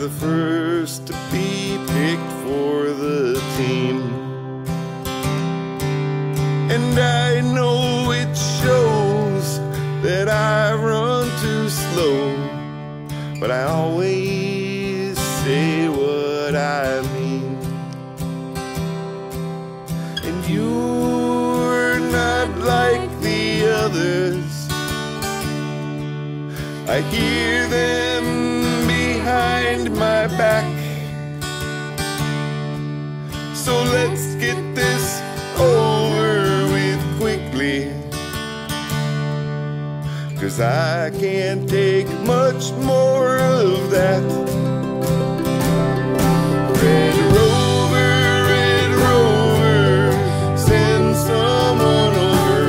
the first to be picked for the team. And I know it shows that I run too slow, but I always say what I mean. And you're not like the others. I hear them behind my back. So let's get this over with quickly, 'cause I can't take much more of that. Red Rover, Red Rover, send someone over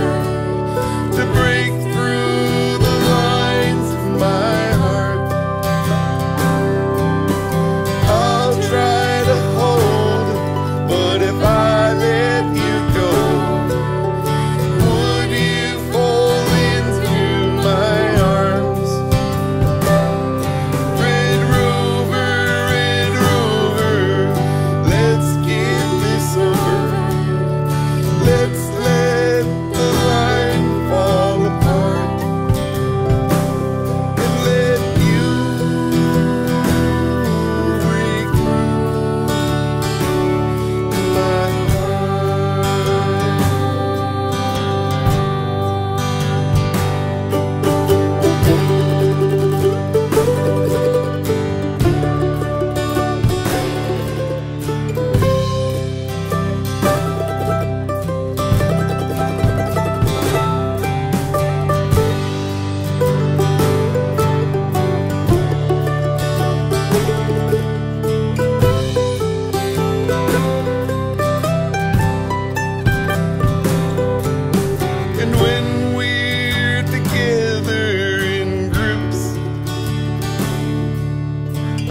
to break through the lines of my heart. I'll try to hold, but if I let you go, would you fall into my arms? Red Rover, Red Rover, let's get this over. Let's let the line fall apart and let you recruit my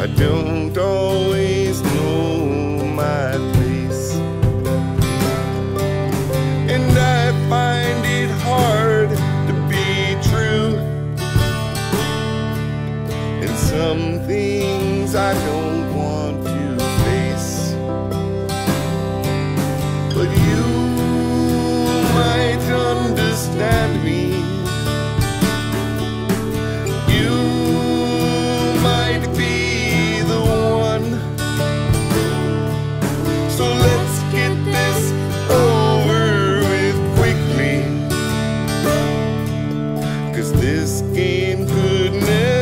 I don't always know my place, and I find it hard to be true, and some things I don't want to face. But you might understand me. This game could never